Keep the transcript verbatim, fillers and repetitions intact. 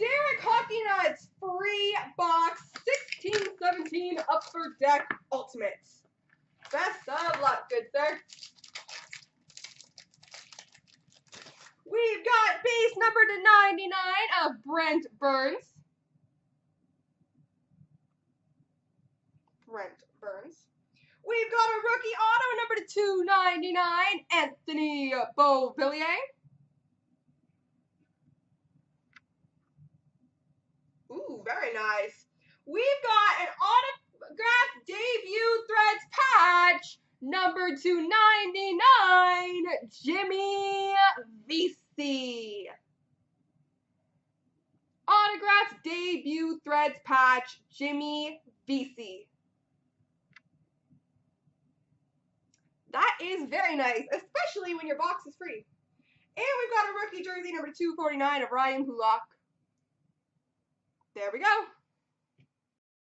Derek HockeyNut's free box sixteen seventeen Upper Deck Ultimate. Best of luck, good sir. We've got base number to ninety-nine of Brent Burns. Brent Burns. We've got a rookie auto number to two ninety-nine, Anthony Beauvillier. Ooh, very nice. We've got an autograph debut threads patch number two ninety-nine, Jimmy Vesey. Autograph debut threads patch, Jimmy Vesey. That is very nice, especially when your box is free. And we've got a rookie jersey number two forty-nine of Ryan Hulak. There we go.